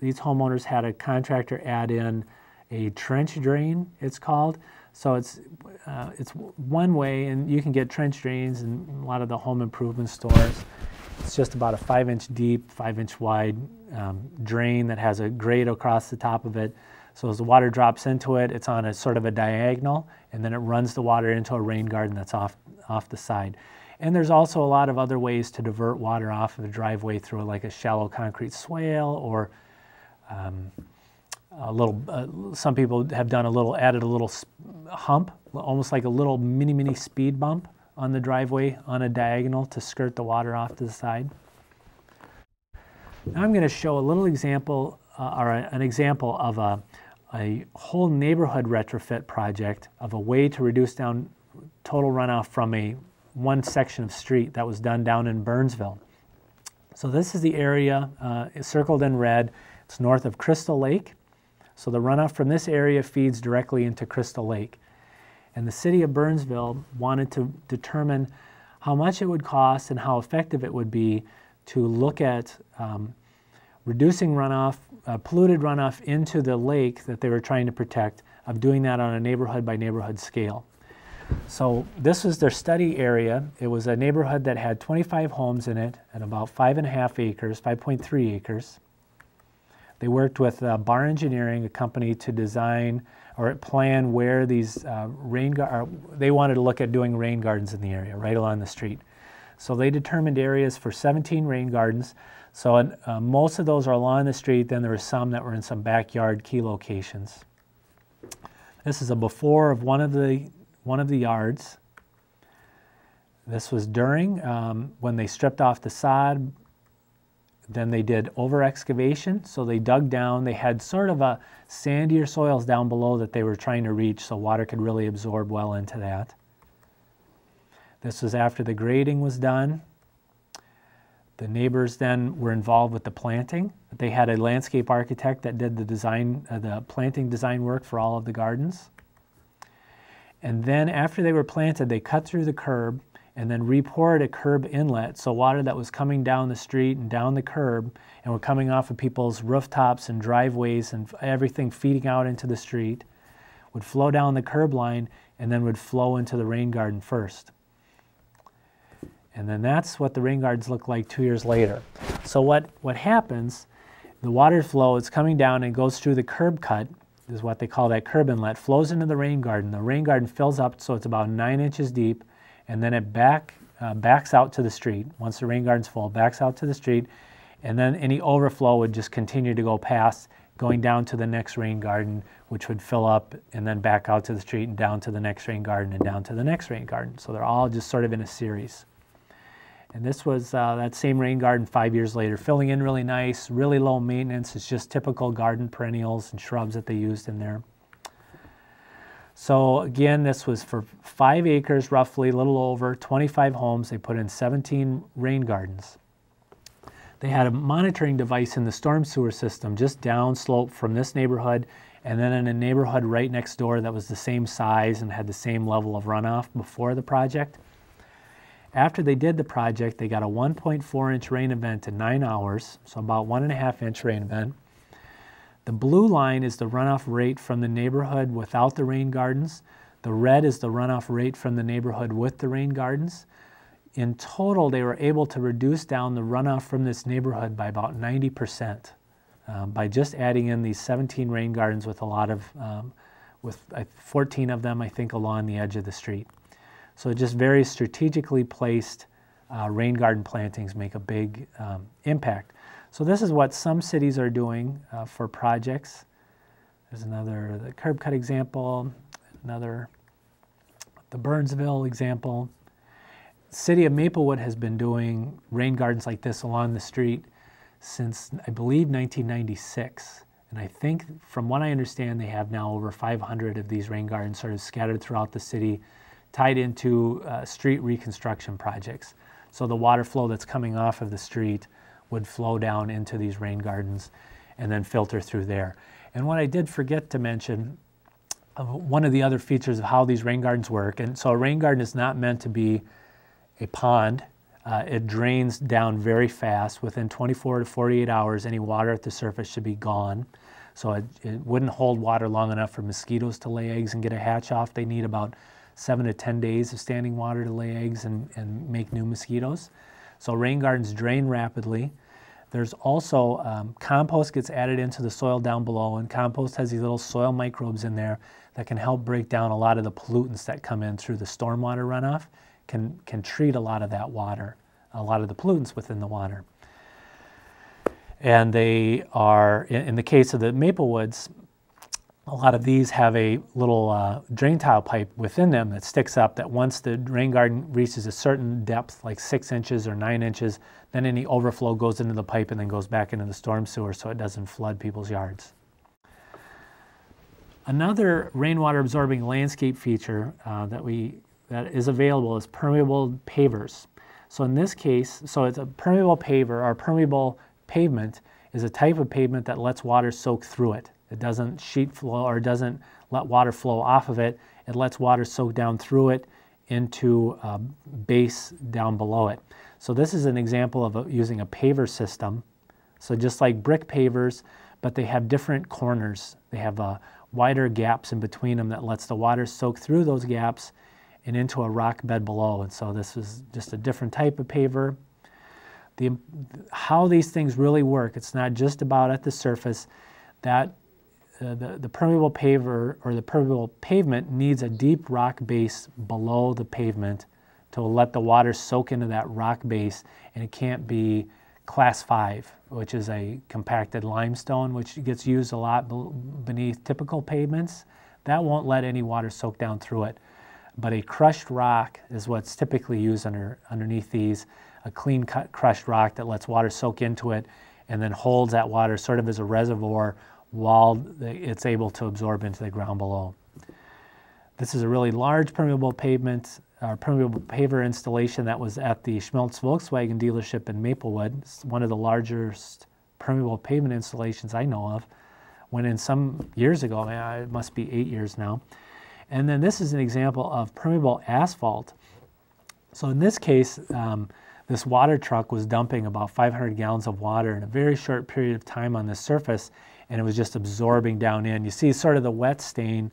these homeowners had a contractor add in a trench drain, it's called. So it's one way, and you can get trench drains in a lot of the home improvement stores. It's just about a 5-inch deep, 5-inch wide drain that has a grate across the top of it. So as the water drops into it, it's on a sort of a diagonal, and then it runs the water into a rain garden that's off the side. And there's also a lot of other ways to divert water off of the driveway through like a shallow concrete swale, or some people have done added a little hump, almost like a little mini speed bump on the driveway on a diagonal to skirt the water off to the side. Now I'm going to show a little example, an example of a whole neighborhood retrofit project of a way to reduce down total runoff from one section of street that was done down in Burnsville. So this is the area circled in red. It's north of Crystal Lake. So the runoff from this area feeds directly into Crystal Lake. And the city of Burnsville wanted to determine how much it would cost and how effective it would be to look at reducing runoff, polluted runoff into the lake that they were trying to protect, of doing that on a neighborhood by neighborhood scale. So this was their study area. It was a neighborhood that had 25 homes in it and about 5.3 acres. They worked with Bar Engineering, a company, to design or plan where these they wanted to look at doing rain gardens in the area, right along the street. So they determined areas for 17 rain gardens. So most of those are along the street. Then there were some that were in some backyard key locations. This is a before of one of the yards. This was during when they stripped off the sod. Then they did over excavation, so they dug down. They had sort of a sandier soils down below that they were trying to reach, so water could really absorb well into that. This was after the grading was done. The neighbors then were involved with the planting. They had a landscape architect that did the design, the planting design work for all of the gardens. And then after they were planted, they cut through the curb and then re-poured a curb inlet, so water that was coming down the street and down the curb and were coming off of people's rooftops and driveways and everything feeding out into the street would flow down the curb line and then would flow into the rain garden first. And then that's what the rain gardens look like 2 years later. So what happens, the water flow is coming down and goes through the curb cut, is what they call that curb inlet, flows into the rain garden. The rain garden fills up so it's about 9 inches deep, and then it backs out to the street. Once the rain garden's full, it backs out to the street, and then any overflow would just continue to go past, going down to the next rain garden, which would fill up and then back out to the street and down to the next rain garden and down to the next rain garden. So they're all just sort of in a series. And this was that same rain garden 5 years later, filling in really nice, really low maintenance. It's just typical garden perennials and shrubs that they used in there. So again, this was for 5 acres, roughly, a little over, 25 homes. They put in 17 rain gardens. They had a monitoring device in the storm sewer system just downslope from this neighborhood, and then in a neighborhood right next door that was the same size and had the same level of runoff before the project. After they did the project, they got a 1.4-inch rain event in 9 hours, so about 1.5-inch rain event. The blue line is the runoff rate from the neighborhood without the rain gardens. The red is the runoff rate from the neighborhood with the rain gardens. In total, they were able to reduce down the runoff from this neighborhood by about 90% by just adding in these 17 rain gardens with a lot of, 14 of them, I think, along the edge of the street. So just very strategically placed rain garden plantings make a big impact. So this is what some cities are doing for projects. There's another, the curb cut example, another, the Burnsville example. City of Maplewood has been doing rain gardens like this along the street since, I believe, 1996. And I think, from what I understand, they have now over 500 of these rain gardens sort of scattered throughout the city, tied into street reconstruction projects. So the water flow that's coming off of the street would flow down into these rain gardens and then filter through there. And what I did forget to mention, one of the other features of how these rain gardens work, and so a rain garden is not meant to be a pond. It drains down very fast. Within 24 to 48 hours, any water at the surface should be gone. So it wouldn't hold water long enough for mosquitoes to lay eggs and get a hatch off. They need about 7 to 10 days of standing water to lay eggs and make new mosquitoes. So rain gardens drain rapidly. There's also compost gets added into the soil down below, and compost has these little soil microbes in there that can help break down a lot of the pollutants that come in through the stormwater runoff, can treat a lot of that water, a lot of the pollutants within the water. And they are, in the case of the Maplewoods, a lot of these have a little drain tile pipe within them that sticks up that once the rain garden reaches a certain depth, like 6 inches or 9 inches, then any overflow goes into the pipe and then goes back into the storm sewer so it doesn't flood people's yards. Another rainwater absorbing landscape feature that is available is permeable pavers. So in this case, so it's a permeable paver, or permeable pavement is a type of pavement that lets water soak through it. It doesn't sheet flow or doesn't let water flow off of it. It lets water soak down through it into a base down below it. So this is an example of using a paver system. So just like brick pavers, but they have different corners. They have wider gaps in between them that lets the water soak through those gaps and into a rock bed below. And so this is just a different type of paver. How these things really work, it's not just about at the surface. The permeable paver or the permeable pavement needs a deep rock base below the pavement to let the water soak into that rock base, and it can't be class 5, which is a compacted limestone, which gets used a lot beneath typical pavements. That won't let any water soak down through it. But a crushed rock is what's typically used underneath these, a clean cut crushed rock that lets water soak into it and then holds that water sort of as a reservoir while it's able to absorb into the ground below. This is a really large permeable pavement, or permeable paver installation that was at the Schmelz Volkswagen dealership in Maplewood. It's one of the largest permeable pavement installations I know of, when in some years ago, it must be 8 years now. And then this is an example of permeable asphalt. So in this case, this water truck was dumping about 500 gallons of water in a very short period of time on this surface, and it was just absorbing down in. You see sort of the wet stain.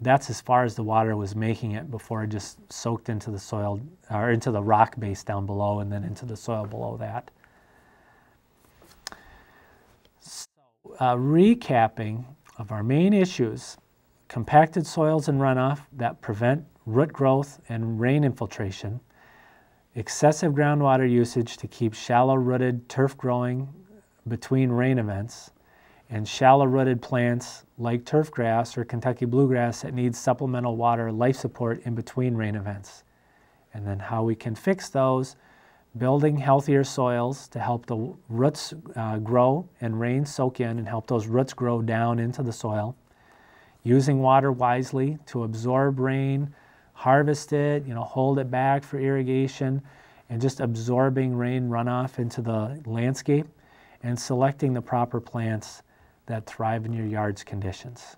That's as far as the water was making it before it just soaked into the soil, or into the rock base down below, and then into the soil below that. So, recapping of our main issues: compacted soils and runoff that prevent root growth and rain infiltration, excessive groundwater usage to keep shallow-rooted turf growing between rain events, and shallow-rooted plants like turf grass or Kentucky bluegrass that needs supplemental water life support in between rain events. And then how we can fix those: building healthier soils to help the roots grow and rain soak in and help those roots grow down into the soil, using water wisely to absorb rain, harvest it, hold it back for irrigation, and just absorbing rain runoff into the landscape, and selecting the proper plants that thrive in your yard's conditions.